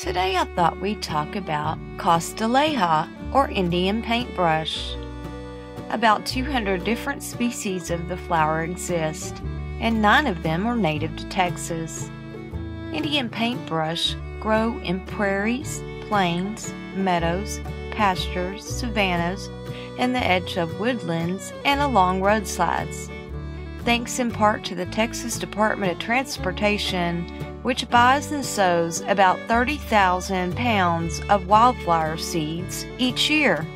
Today I thought we'd talk about Castilleja, or Indian paintbrush. About 200 different species of the flower exist, and 9 of them are native to Texas. Indian paintbrush grow in prairies, plains, meadows, pastures, savannas, and the edge of woodlands and along roadsides. Thanks in part to the Texas Department of Transportation, which buys and sows about 30,000 pounds of wildflower seeds each year.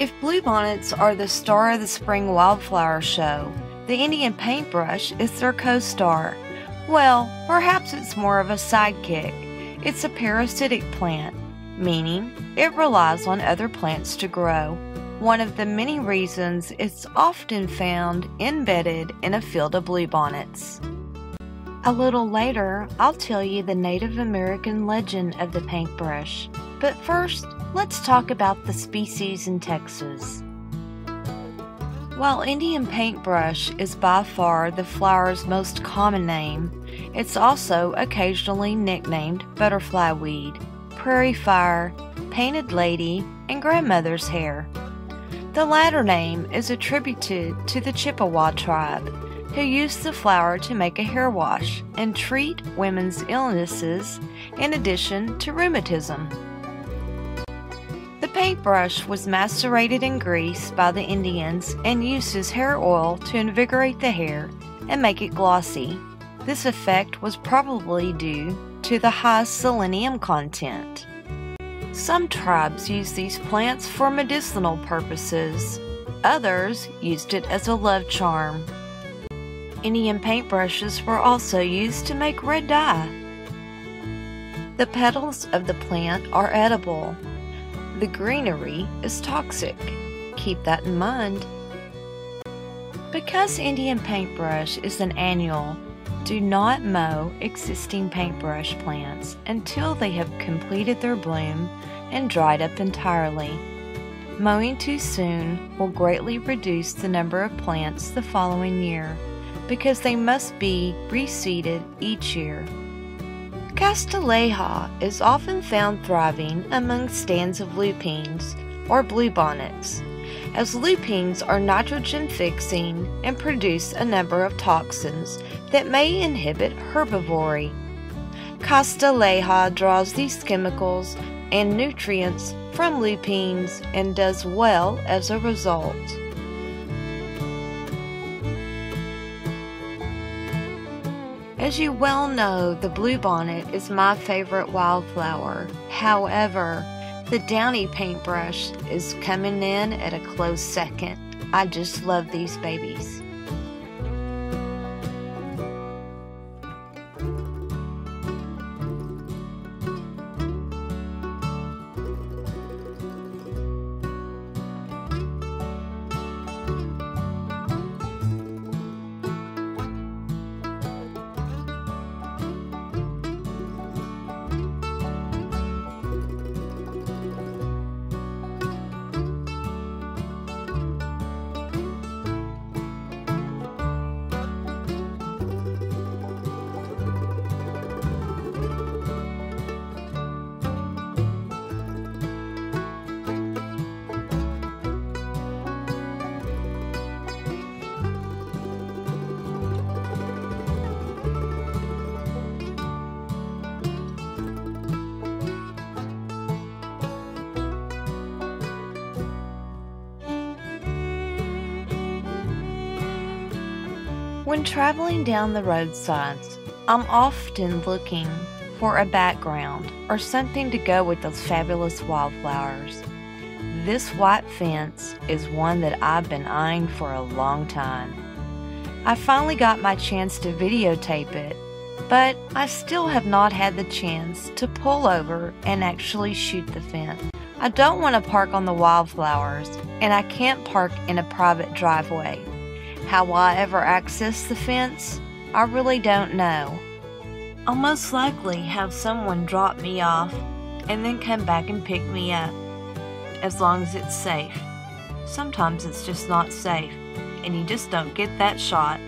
If bluebonnets are the star of the spring wildflower show, the Indian paintbrush is their co-star. Well, perhaps it's more of a sidekick. It's a parasitic plant, meaning it relies on other plants to grow. One of the many reasons it's often found embedded in a field of bluebonnets. A little later, I'll tell you the Native American legend of the paintbrush, but first, let's talk about the species in Texas. While Indian paintbrush is by far the flower's most common name, it's also occasionally nicknamed butterfly weed, prairie fire, painted lady, and grandmother's hair. The latter name is attributed to the Chippewa tribe, who used the flower to make a hair wash and treat women's illnesses in addition to rheumatism. The paintbrush was macerated in grease by the Indians and used as hair oil to invigorate the hair and make it glossy. This effect was probably due to the high selenium content. Some tribes used these plants for medicinal purposes. Others used it as a love charm. Indian paintbrushes were also used to make red dye. The petals of the plant are edible. The greenery is toxic. Keep that in mind. Because Indian paintbrush is an annual, do not mow existing paintbrush plants until they have completed their bloom and dried up entirely. Mowing too soon will greatly reduce the number of plants the following year, because they must be reseeded each year. Castilleja is often found thriving among stands of lupines, or bluebonnets, as lupines are nitrogen-fixing and produce a number of toxins that may inhibit herbivory. Castilleja draws these chemicals and nutrients from lupines and does well as a result. As you well know, the bluebonnet is my favorite wildflower. However, the downy paintbrush is coming in at a close second. I just love these babies. When traveling down the roadsides, I'm often looking for a background or something to go with those fabulous wildflowers. This white fence is one that I've been eyeing for a long time. I finally got my chance to videotape it, but I still have not had the chance to pull over and actually shoot the fence. I don't want to park on the wildflowers, and I can't park in a private driveway. How I ever access the fence, I really don't know. I'll most likely have someone drop me off and then come back and pick me up, as long as it's safe. Sometimes it's just not safe, and you just don't get that shot.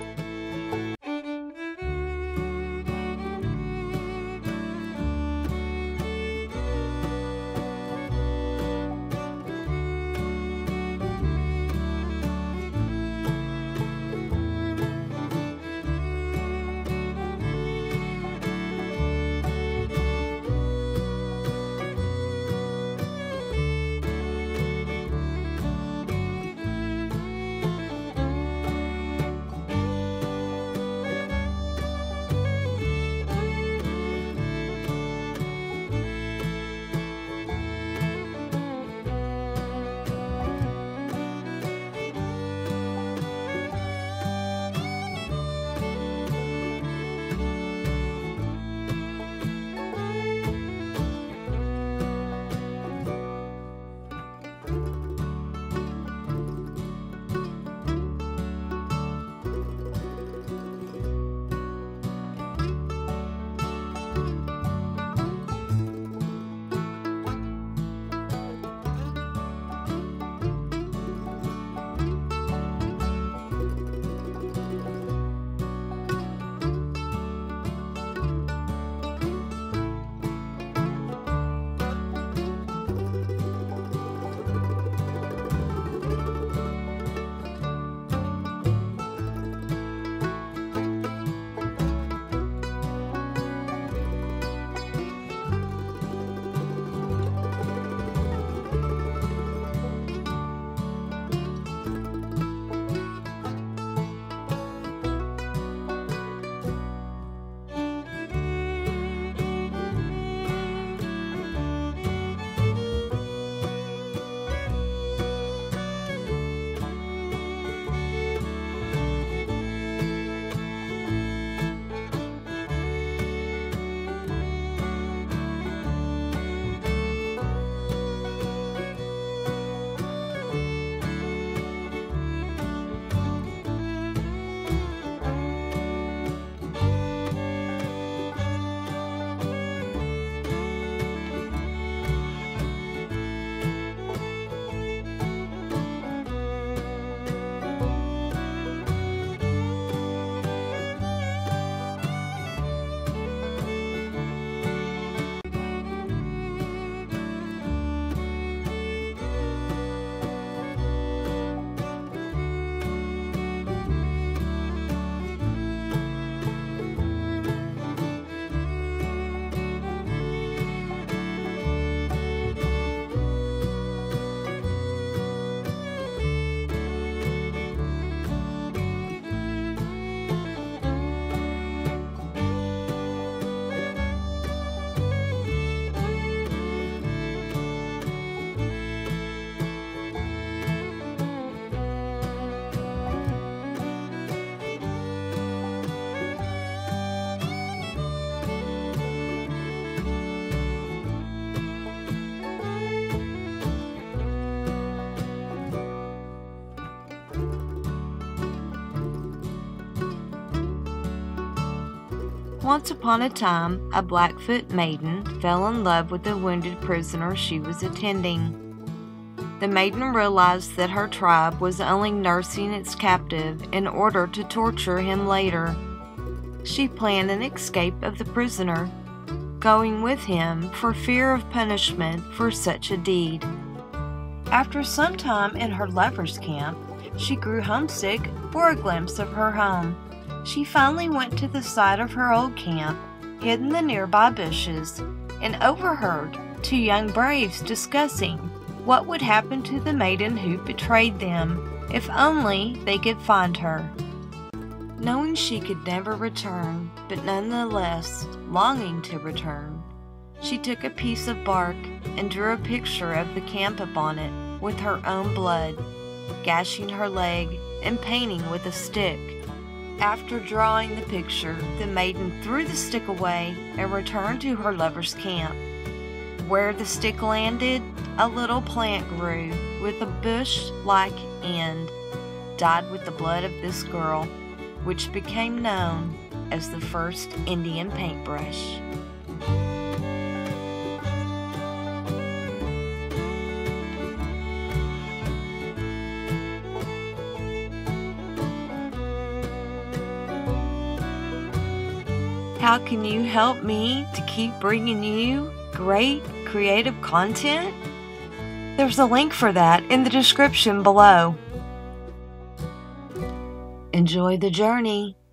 Once upon a time, a Blackfoot maiden fell in love with a wounded prisoner she was attending. The maiden realized that her tribe was only nursing its captive in order to torture him later. She planned an escape of the prisoner, going with him for fear of punishment for such a deed. After some time in her lover's camp, she grew homesick for a glimpse of her home. She finally went to the site of her old camp, hid in the nearby bushes, and overheard two young braves discussing what would happen to the maiden who betrayed them if only they could find her. Knowing she could never return, but nonetheless longing to return, she took a piece of bark and drew a picture of the camp upon it with her own blood, gashing her leg and painting with a stick. After drawing the picture, the maiden threw the stick away and returned to her lover's camp. Where the stick landed, a little plant grew with a bush-like end, dyed with the blood of this girl, which became known as the first Indian paintbrush. How can you help me to keep bringing you great creative content? There's a link for that in the description below. Enjoy the journey.